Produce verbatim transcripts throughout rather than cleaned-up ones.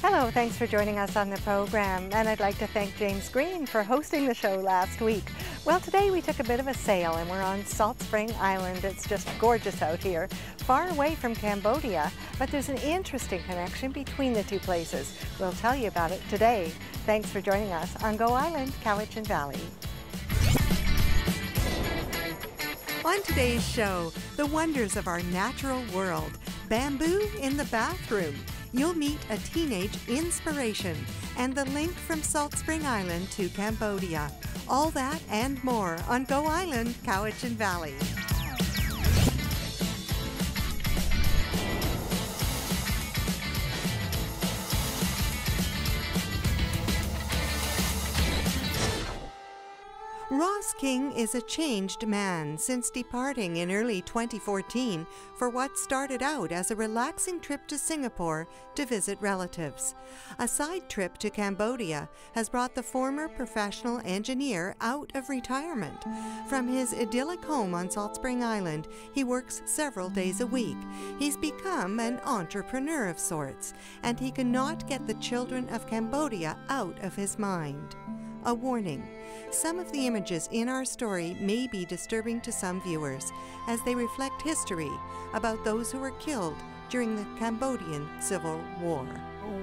Hello, thanks for joining us on the program, and I'd like to thank James Green for hosting the show last week. Well, today we took a bit of a sail and we're on Salt Spring Island. It's just gorgeous out here, far away from Cambodia, but there's an interesting connection between the two places. We'll tell you about it today. Thanks for joining us on Go Island, Cowichan Valley. On today's show, the wonders of our natural world, bamboo in the bathroom. You'll meet a teenage inspiration and the link from Salt Spring Island to Cambodia. All that and more on Go Island, Cowichan Valley. Ross King is a changed man since departing in early twenty fourteen for what started out as a relaxing trip to Singapore to visit relatives. A side trip to Cambodia has brought the former professional engineer out of retirement. From his idyllic home on Salt Spring Island, he works several days a week. He's become an entrepreneur of sorts, and he cannot get the children of Cambodia out of his mind. A warning, some of the images in our story may be disturbing to some viewers as they reflect history about those who were killed during the Cambodian Civil War.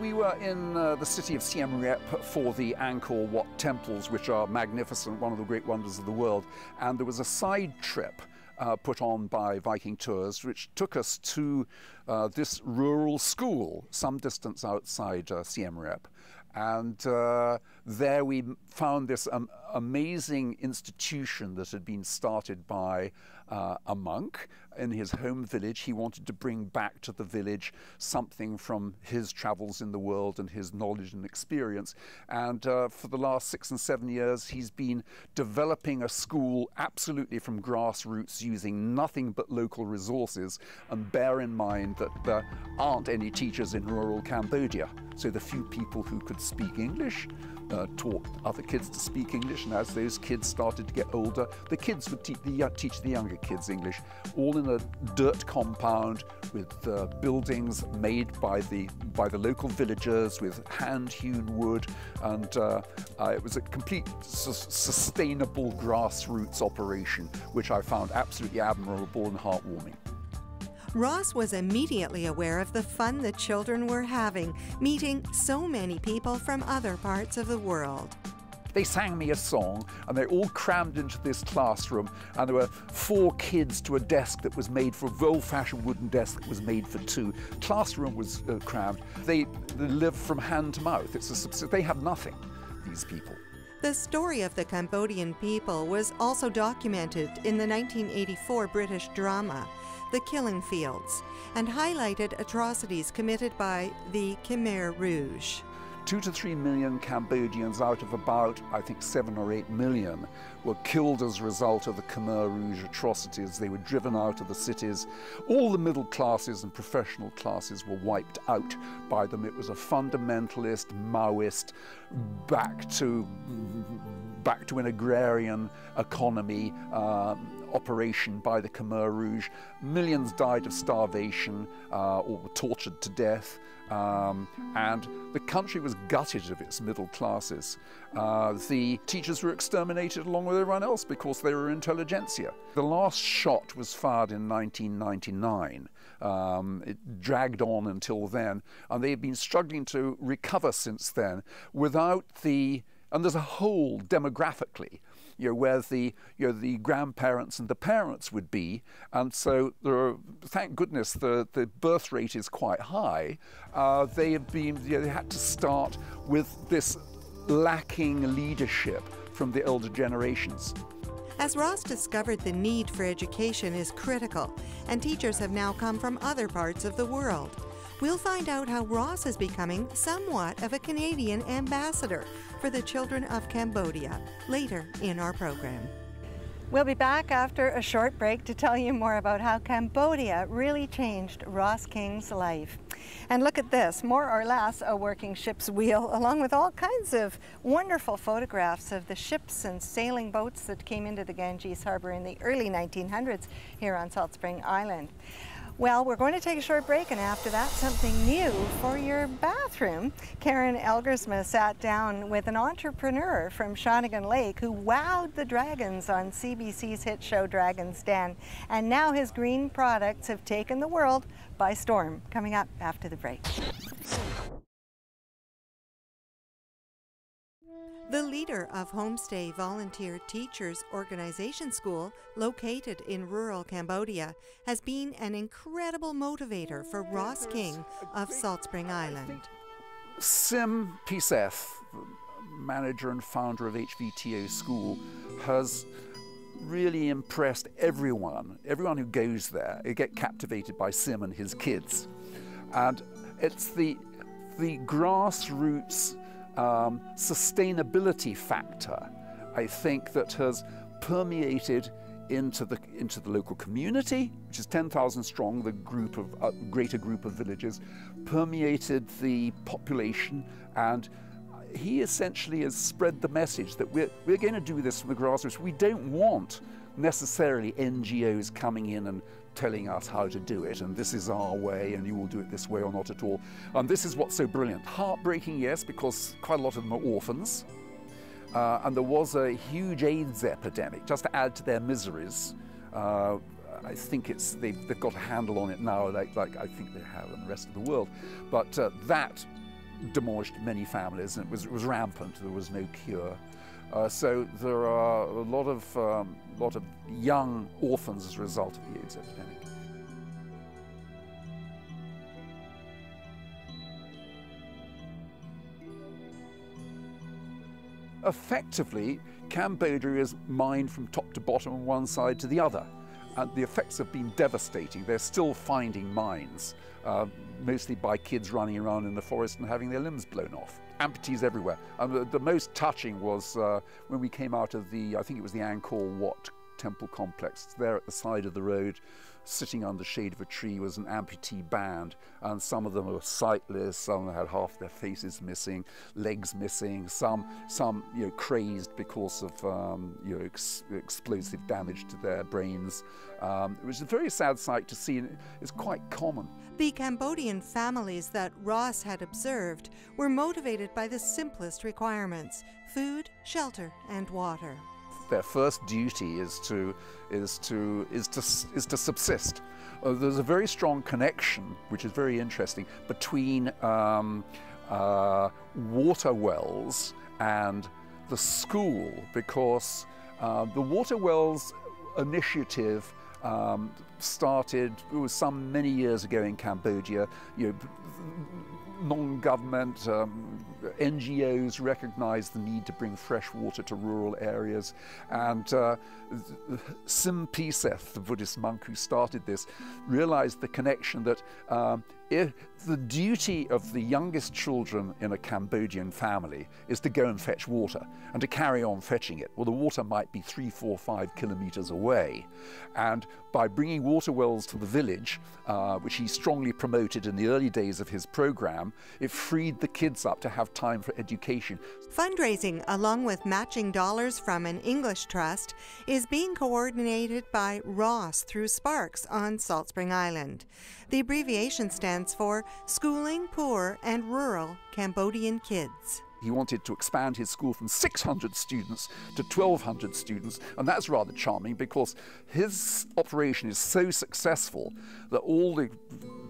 We were in uh, the city of Siem Reap for the Angkor Wat temples, which are magnificent, one of the great wonders of the world, and there was a side trip Uh, put on by Viking Tours, which took us to uh, this rural school some distance outside uh, Siem Reap. And uh, there we found this um, amazing institution that had been started by uh, a monk in his home village. He wanted to bring back to the village something from his travels in the world and his knowledge and experience. And uh, for the last six and seven years, he's been developing a school absolutely from grassroots, using nothing but local resources. And bear in mind that there aren't any teachers in rural Cambodia, so the few people who could speak English uh, taught other kids to speak English, and as those kids started to get older, the kids would te the, uh, teach the younger kids English, all in a dirt compound with uh, buildings made by the, by the local villagers with hand-hewn wood, and uh, uh, it was a complete su sustainable grassroots operation, which I found absolutely admirable and heartwarming. Ross was immediately aware of the fun the children were having, meeting so many people from other parts of the world. They sang me a song, and they all crammed into this classroom, and there were four kids to a desk that was made for, an old-fashioned wooden desk that was made for two. Classroom was uh, crammed. They, they live from hand to mouth. It's a, they have nothing, these people. The story of the Cambodian people was also documented in the nineteen eighty-four British drama, The Killing Fields, and highlighted atrocities committed by the Khmer Rouge. Two to three million Cambodians out of about, I think, seven or eight million were killed as a result of the Khmer Rouge atrocities. They were driven out of the cities. All the middle classes and professional classes were wiped out by them. It was a fundamentalist, Maoist, back to, back to an agrarian economy um, operation by the Khmer Rouge. Millions died of starvation uh, or were tortured to death. Um, and the country was gutted of its middle classes. Uh, the teachers were exterminated along with everyone else because they were intelligentsia. The last shot was fired in nineteen ninety-nine. Um, it dragged on until then, and they've been struggling to recover since then without the, and there's a hole demographically, you know, where the, you know, the grandparents and the parents would be. And so there are, thank goodness, the, the birth rate is quite high. Uh, they have been, you know, they had to start with this lacking leadership from the older generations. As Ross discovered, the need for education is critical, and teachers have now come from other parts of the world. We'll find out how Ross is becoming somewhat of a Canadian ambassador for the children of Cambodia later in our program. We'll be back after a short break to tell you more about how Cambodia really changed Ross King's life. And look at this, more or less a working ship's wheel, along with all kinds of wonderful photographs of the ships and sailing boats that came into the Ganges Harbor in the early nineteen hundreds here on Salt Spring Island. Well, we're going to take a short break, and after that, something new for your bathroom. Karen Elgersma sat down with an entrepreneur from Shawnigan Lake who wowed the dragons on C B C's hit show Dragons' Den, and now his green products have taken the world by storm. Coming up after the break. The leader of Homestay Volunteer Teachers Organization School, located in rural Cambodia, has been an incredible motivator for Ross King of Salt Spring Island. Sim Piseth, manager and founder of H V T O School, has really impressed everyone. Everyone who goes there, they get captivated by Sim and his kids. And it's the, the grassroots Um, sustainability factor, I think, that has permeated into the into the local community, which is ten thousand strong, the group of uh, greater group of villages, permeated the population, and he essentially has spread the message that we're we're going to do this from the grassroots. We don't want necessarily N G Os coming in and telling us how to do it, and this is our way, and you will do it this way or not at all. And this is what's so brilliant. Heartbreaking, yes, because quite a lot of them are orphans, uh, and there was a huge AIDS epidemic, just to add to their miseries. Uh, I think it's, they've, they've got a handle on it now, like, like I think they have in the rest of the world, but uh, that demolished many families, and it was, it was rampant. There was no cure. Uh, so there are a lot of, um, lot of young orphans as a result of the AIDS epidemic. Effectively, Cambodia is mined from top to bottom on one side to the other, and the effects have been devastating. They're still finding mines, uh, mostly by kids running around in the forest and having their limbs blown off. Amputees everywhere. And the, the most touching was uh, when we came out of the, I think it was the Angkor Wat temple complex. There at the side of the road, sitting under the shade of a tree, was an amputee band, and some of them were sightless, some had half their faces missing, legs missing, some, some you know, crazed because of um, you know, ex explosive damage to their brains. Um, it was a very sad sight to see, and it's quite common. The Cambodian families that Ross had observed were motivated by the simplest requirements: food, shelter, and water. Their first duty is to is to is to is to subsist. Uh, there's a very strong connection, which is very interesting, between um, uh, water wells and the school, because uh, the water wells initiative um, started it was some many years ago in Cambodia. You know, non-government um, N G Os recognized the need to bring fresh water to rural areas, and uh, Sim Piseth, the Buddhist monk who started this, realized the connection that um, if the duty of the youngest children in a Cambodian family is to go and fetch water and to carry on fetching it. Well, the water might be three, four, five kilometers away, and by bringing water wells to the village, uh, which he strongly promoted in the early days of his program, it freed the kids up to have time for education. Fundraising, along with matching dollars from an English trust, is being coordinated by Ross through SPARKS on Salt Spring Island. The abbreviation stands for Schooling Poor and Rural Cambodian Kids. He wanted to expand his school from six hundred students to twelve hundred students, and that's rather charming because his operation is so successful that all the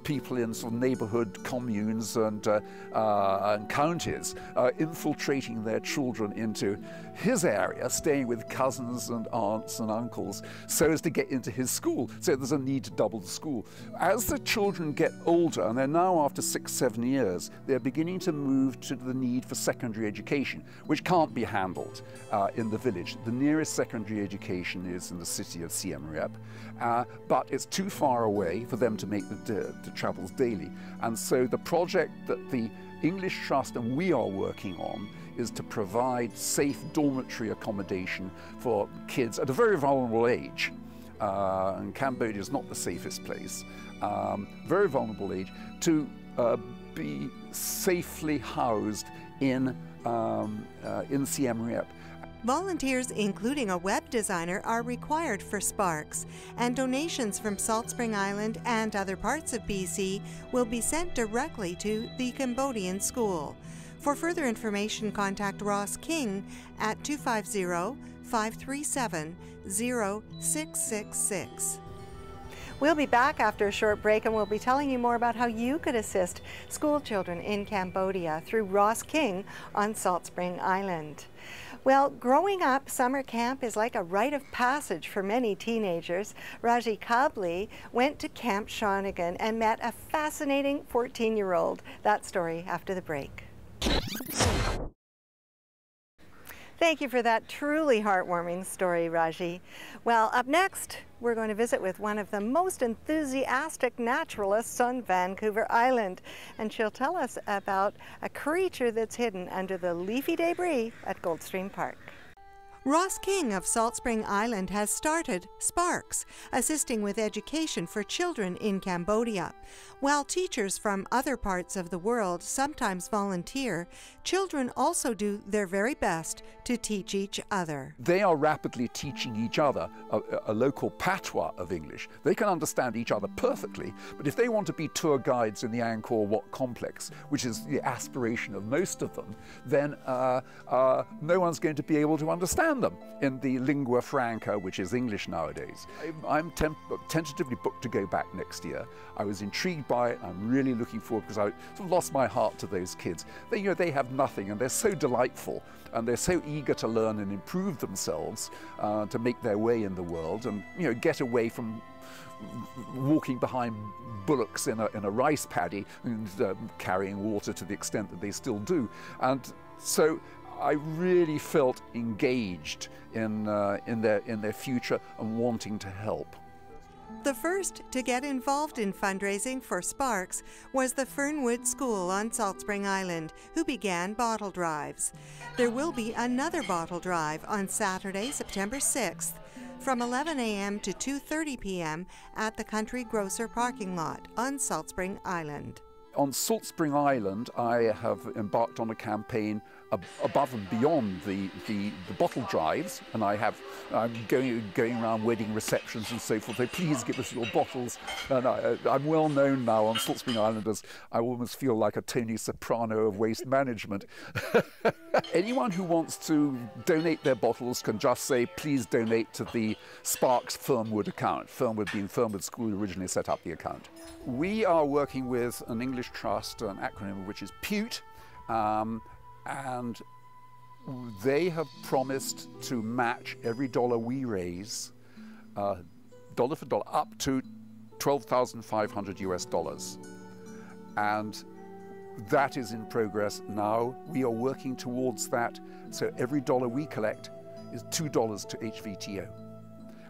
people in sort of neighborhood communes and, uh, uh, and counties are infiltrating their children into his area, staying with cousins and aunts and uncles so as to get into his school. So there's a need to double the school. As the children get older, and they're now after six, seven years, they're beginning to move to the need for secondary education, which can't be handled uh, in the village. The nearest secondary education is in the city of Siem Reap, uh, but it's too far away for them to make the, the travels daily. And so the project that the English Trust and we are working on is to provide safe dormitory accommodation for kids at a very vulnerable age. Uh, and Cambodia is not the safest place. Um, very vulnerable age, to uh, be safely housed in, um, uh, in Siem Reap. Volunteers, including a web designer, are required for SPARKS, and donations from Salt Spring Island and other parts of B C will be sent directly to the Cambodian school. For further information, contact Ross King at two five zero, five three seven, zero six six six. We'll be back after a short break, and we'll be telling you more about how you could assist school children in Cambodia through Ross King on Salt Spring Island. Well, growing up, summer camp is like a rite of passage for many teenagers. Raji Khabli went to Camp Shawnigan and met a fascinating fourteen-year-old. That story after the break. Thank you for that truly heartwarming story, Raji. Well, up next, we're going to visit with one of the most enthusiastic naturalists on Vancouver Island, and she'll tell us about a creature that's hidden under the leafy debris at Goldstream Park. Ross King of Salt Spring Island has started SPARKS, assisting with education for children in Cambodia. While teachers from other parts of the world sometimes volunteer, children also do their very best to teach each other. They are rapidly teaching each other a, a local patois of English. They can understand each other perfectly, but if they want to be tour guides in the Angkor Wat complex, which is the aspiration of most of them, then uh, uh, no one's going to be able to understand them in the lingua franca, which is English nowadays. I'm temp tentatively booked to go back next year. I was intrigued by it. I'm really looking forward, because I sort of lost my heart to those kids. They, you know, they have nothing, and they're so delightful, and they're so eager to learn and improve themselves uh, to make their way in the world, and you know, get away from walking behind bullocks in a, in a rice paddy and uh, carrying water to the extent that they still do. And so I really felt engaged in, uh, in, their, in their future and wanting to help. The first to get involved in fundraising for SPARKS was the Fernwood School on Salt Spring Island, who began bottle drives. There will be another bottle drive on Saturday, September sixth, from eleven a m to two thirty p m at the Country Grocer parking lot on Salt Spring Island. On Salt Spring Island, I have embarked on a campaign above and beyond the, the, the bottle drives, and I have, I'm going, going around wedding receptions and so forth. They please give us your bottles. And I, I'm well known now on Salt Spring Island as I almost feel like a Tony Soprano of waste management. Anyone who wants to donate their bottles can just say, please donate to the SPARKS Fernwood account. Fernwood being Fernwood School originally set up the account. We are working with an English trust, an acronym of which is PUTE, um, and they have promised to match every dollar we raise, uh, dollar for dollar, up to twelve thousand five hundred U S dollars. And that is in progress now. We are working towards that, so every dollar we collect is two dollars to H V T O.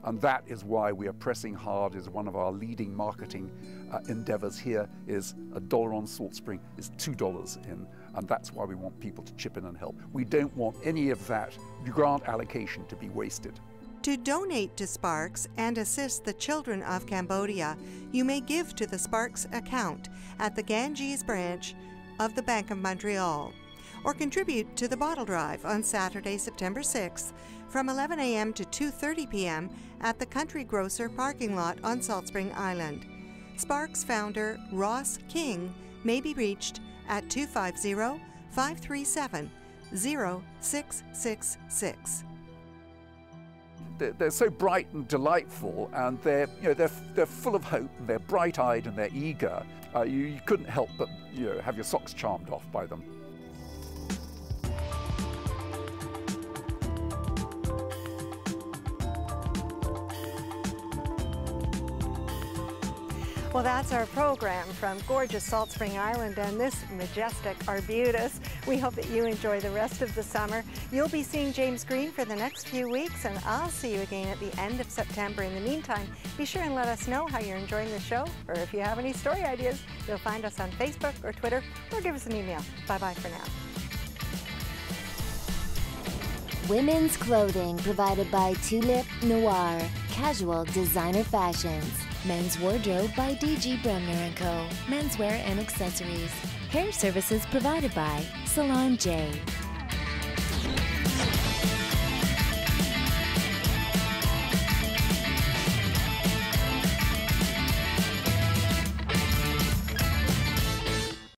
And that is why we are pressing hard, is one of our leading marketing uh, endeavors here, is a dollar on Salt Spring is two dollars in, and that's why we want people to chip in and help. We don't want any of that grant allocation to be wasted. To donate to SPARKS and assist the children of Cambodia, you may give to the SPARKS account at the Ganges branch of the Bank of Montreal, or contribute to the bottle drive on Saturday, September sixth, from eleven a m to two thirty p m at the Country Grocer parking lot on Salt Spring Island. SPARKS founder Ross King may be reached at two five zero, five three seven, zero six six six. They're so bright and delightful, and they're, you know, they're, they're full of hope, and they're bright-eyed, and they're eager. Uh, you, you couldn't help but, you know, have your socks charmed off by them. Well, that's our program from gorgeous Salt Spring Island and this majestic arbutus. We hope that you enjoy the rest of the summer. You'll be seeing James Green for the next few weeks, and I'll see you again at the end of September. In the meantime, be sure and let us know how you're enjoying the show, or if you have any story ideas, you'll find us on Facebook or Twitter, or give us an email. Bye-bye for now. Women's clothing provided by Tulip Noir. Casual designer fashions. Men's wardrobe by D G Bremner and Co. Menswear and accessories. Hair services provided by Salon J.